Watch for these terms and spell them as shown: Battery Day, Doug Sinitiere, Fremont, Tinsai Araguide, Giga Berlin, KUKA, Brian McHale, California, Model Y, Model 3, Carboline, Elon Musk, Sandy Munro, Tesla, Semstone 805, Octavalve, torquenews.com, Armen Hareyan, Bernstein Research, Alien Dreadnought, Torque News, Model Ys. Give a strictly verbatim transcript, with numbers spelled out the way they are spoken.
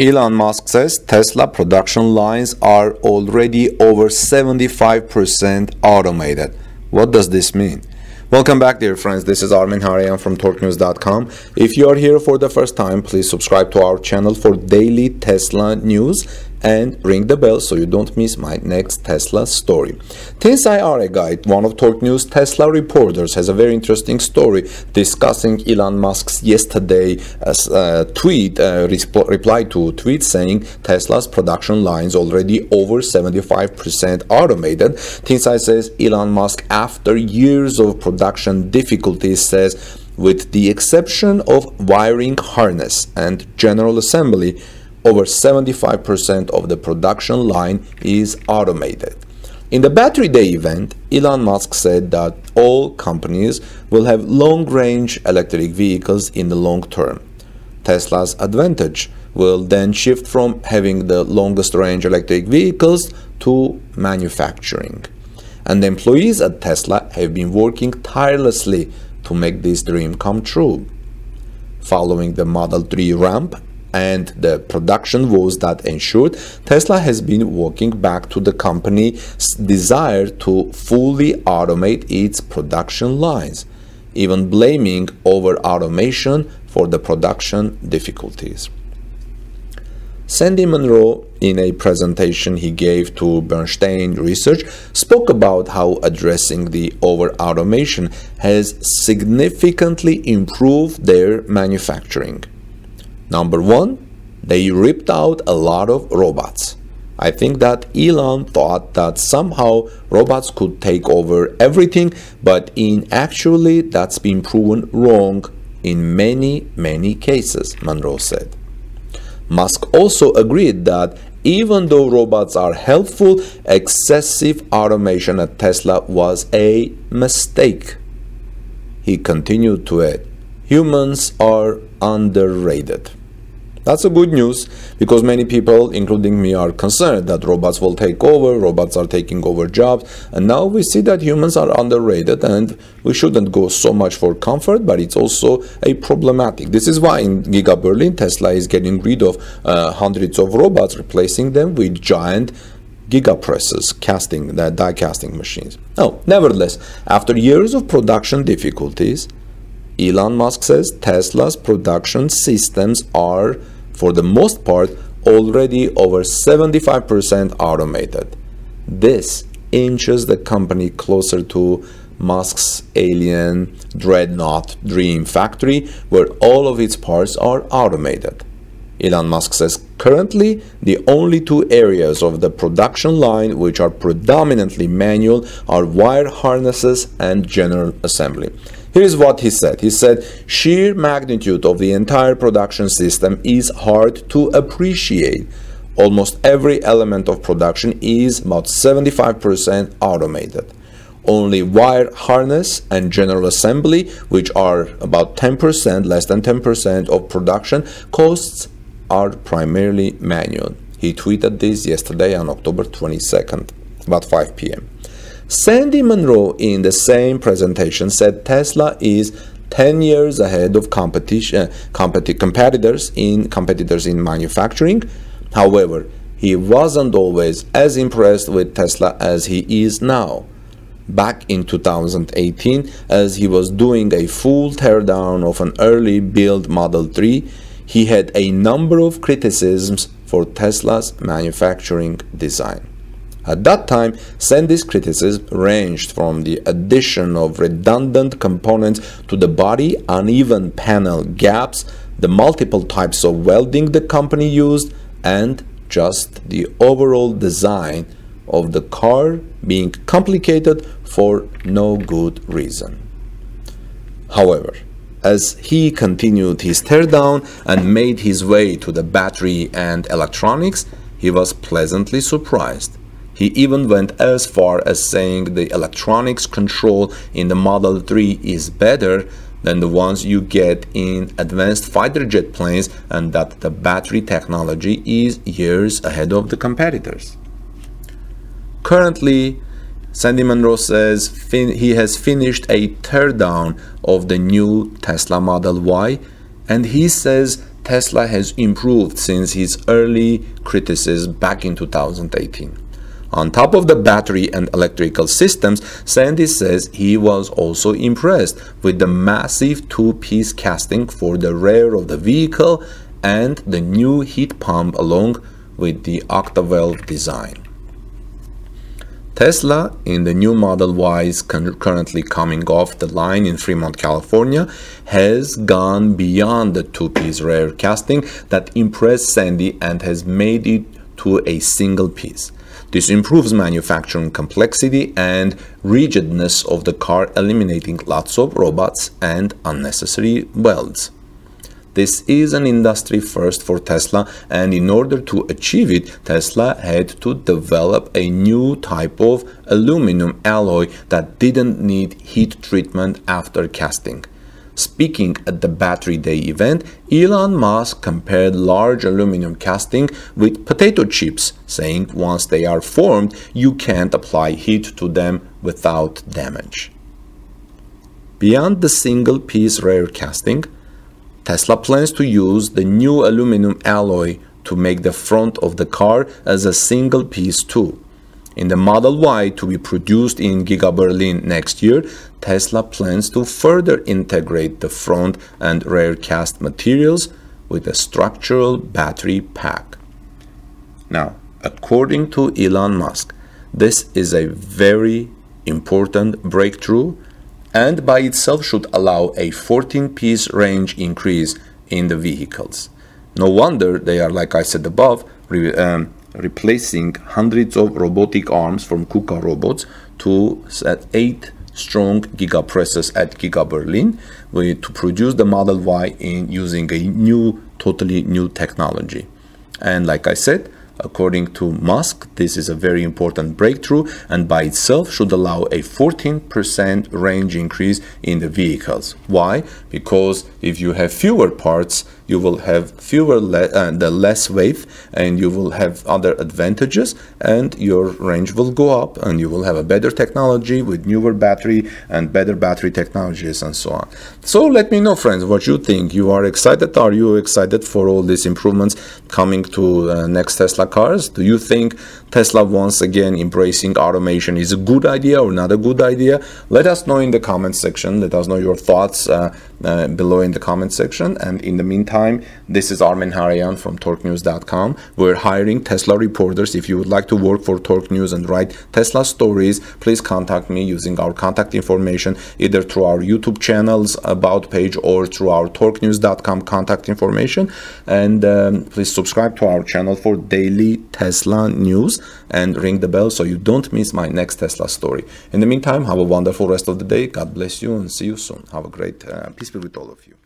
Elon Musk says Tesla production lines are already over seventy-five percent automated. What does this mean? Welcome back, dear friends. This is Armen Hareyan from torque news dot com. If you are here for the first time, please subscribe to our channel for daily Tesla news and ring the bell so you don't miss my next Tesla story. Tinsai Araguide, one of Torque News' Tesla reporters, has a very interesting story discussing Elon Musk's yesterday uh, tweet, uh, reply to a tweet saying Tesla's production lines already over seventy-five percent automated. Tinsai says Elon Musk, after years of production difficulties, says with the exception of wiring harness and general assembly, over seventy-five percent of the production line is automated. In the Battery Day event, Elon Musk said that all companies will have long-range electric vehicles in the long term. Tesla's advantage will then shift from having the longest-range electric vehicles to manufacturing. And employees at Tesla have been working tirelessly to make this dream come true. Following the Model three ramp and the production woes that ensued, Tesla has been walking back to the company's desire to fully automate its production lines, even blaming over-automation for the production difficulties. Sandy Munro, in a presentation he gave to Bernstein Research, spoke about how addressing the over-automation has significantly improved their manufacturing. Number one, they ripped out a lot of robots. I think that Elon thought that somehow robots could take over everything, but in actually that's been proven wrong in many, many cases, Munro said. Musk also agreed that even though robots are helpful, excessive automation at Tesla was a mistake. He continued to add, humans are underrated. That's a good news, because many people, including me, are concerned that robots will take over, robots are taking over jobs, and now we see that humans are underrated and we shouldn't go so much for comfort, but it's also a problematic. This is why in Giga Berlin, Tesla is getting rid of uh, hundreds of robots, replacing them with giant gigapresses, casting, the die casting machines. Now, nevertheless, after years of production difficulties, Elon Musk says Tesla's production systems are, for the most part, already over seventy-five percent automated. This inches the company closer to Musk's Alien Dreadnought dream factory, where all of its parts are automated. Elon Musk says currently the only two areas of the production line which are predominantly manual are wire harnesses and general assembly. Here is what he said. He said, sheer magnitude of the entire production system is hard to appreciate. Almost every element of production is about seventy-five percent automated. Only wire harness and general assembly, which are about ten percent, less than ten percent of production costs, are primarily manual. He tweeted this yesterday on October twenty-second, about five p m Sandy Munro, in the same presentation, said Tesla is ten years ahead of competition, competi competitors in competitors in manufacturing. However, he wasn't always as impressed with Tesla as he is now. Back in two thousand eighteen, as he was doing a full teardown of an early build Model three, he had a number of criticisms for Tesla's manufacturing design. At that time, Sandy's criticism ranged from the addition of redundant components to the body, uneven panel gaps, the multiple types of welding the company used, and just the overall design of the car being complicated for no good reason. However, as he continued his teardown and made his way to the battery and electronics, he was pleasantly surprised. He even went as far as saying the electronics control in the Model three is better than the ones you get in advanced fighter jet planes, and that the battery technology is years ahead of the competitors. Currently, Sandy Munro says fin he has finished a teardown of the new Tesla Model Y, and he says Tesla has improved since his early criticism back in two thousand eighteen. On top of the battery and electrical systems, Sandy says he was also impressed with the massive two-piece casting for the rear of the vehicle and the new heat pump along with the Octavalve design. Tesla, in the new Model Ys currently coming off the line in Fremont, California, has gone beyond the two-piece rear casting that impressed Sandy and has made it to a single piece. This improves manufacturing complexity and rigidness of the car, eliminating lots of robots and unnecessary welds. This is an industry first for Tesla, and in order to achieve it, Tesla had to develop a new type of aluminum alloy that didn't need heat treatment after casting. Speaking at the Battery Day event, Elon Musk compared large aluminum casting with potato chips, saying once they are formed, you can't apply heat to them without damage. Beyond the single-piece rear casting, Tesla plans to use the new aluminum alloy to make the front of the car as a single piece too. In the Model Y, to be produced in Giga Berlin next year, Tesla plans to further integrate the front and rear cast materials with a structural battery pack. Now, according to Elon Musk, this is a very important breakthrough and by itself should allow a fourteen-piece range increase in the vehicles. No wonder they are, like I said above, um, replacing hundreds of robotic arms from KUKA robots to set eight strong giga presses at Giga Berlin to produce the Model Y in using a new, totally new technology. And like I said, according to Musk, this is a very important breakthrough and by itself should allow a fourteen percent range increase in the vehicles. Why? Because if you have fewer parts, you will have fewer le uh, the less weight, and you will have other advantages, and your range will go up, and you will have a better technology with newer battery and better battery technologies and so on. So let me know, friends, what you think. You are excited? Are you excited for all these improvements coming to uh, next Tesla cars? Do you think Tesla once again embracing automation is a good idea or not a good idea? Let us know in the comment section. Let us know your thoughts uh, uh, below in the comment section. And in the meantime, this is Armen Hareyan from torque news dot com. We're hiring Tesla reporters. If you would like to work for Torque News and write Tesla stories, please contact me using our contact information, either through our YouTube channel's About page or through our torque news dot com contact information. And um, please subscribe to our channel for daily Tesla news and ring the bell so you don't miss my next Tesla story. In the meantime, have a wonderful rest of the day. God bless you and see you soon. Have a great, uh, peace be with all of you.